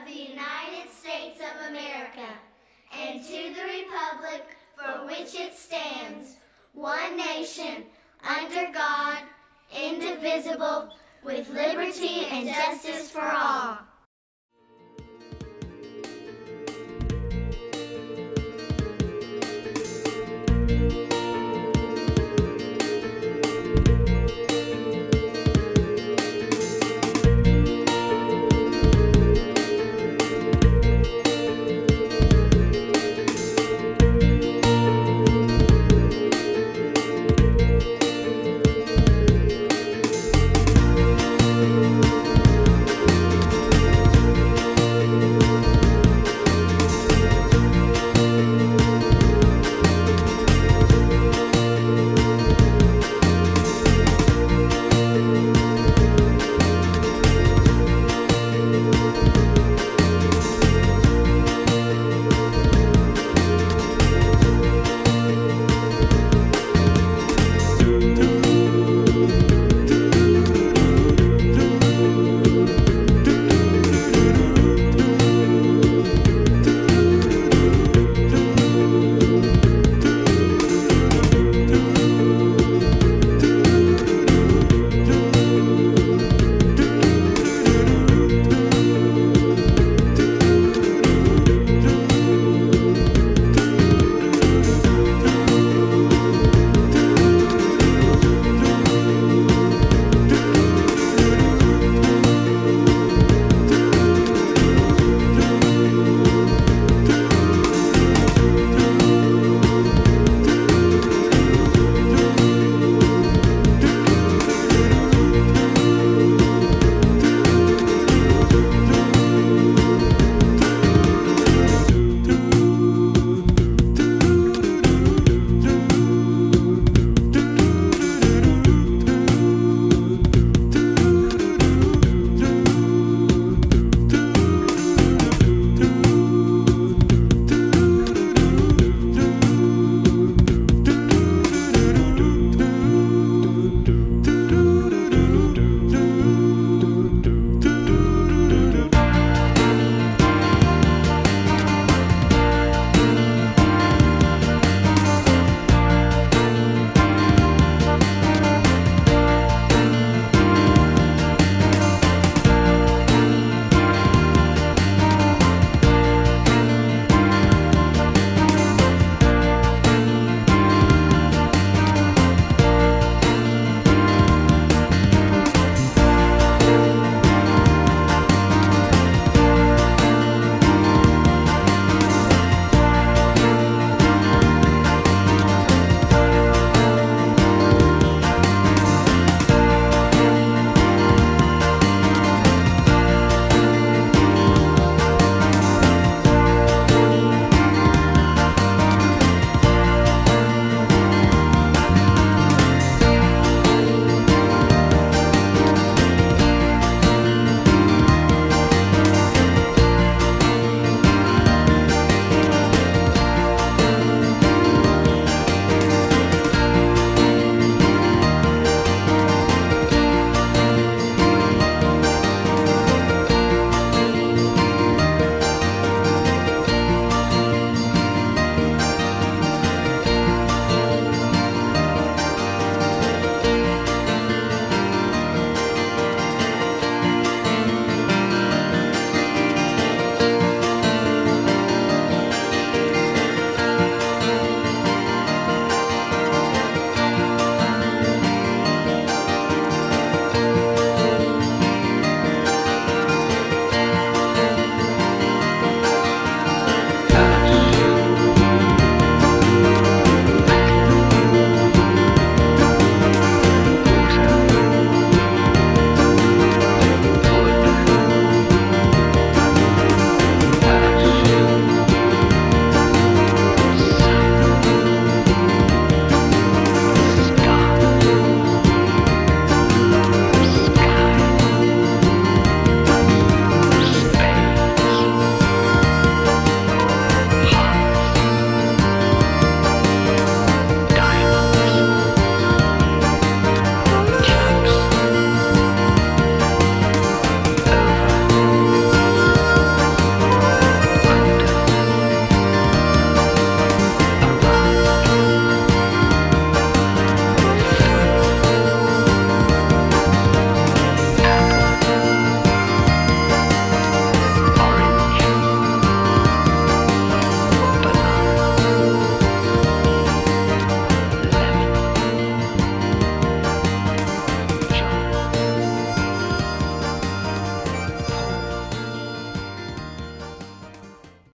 of the United States of America, and to the republic for which it stands, one nation, under God, indivisible, with liberty and justice for all.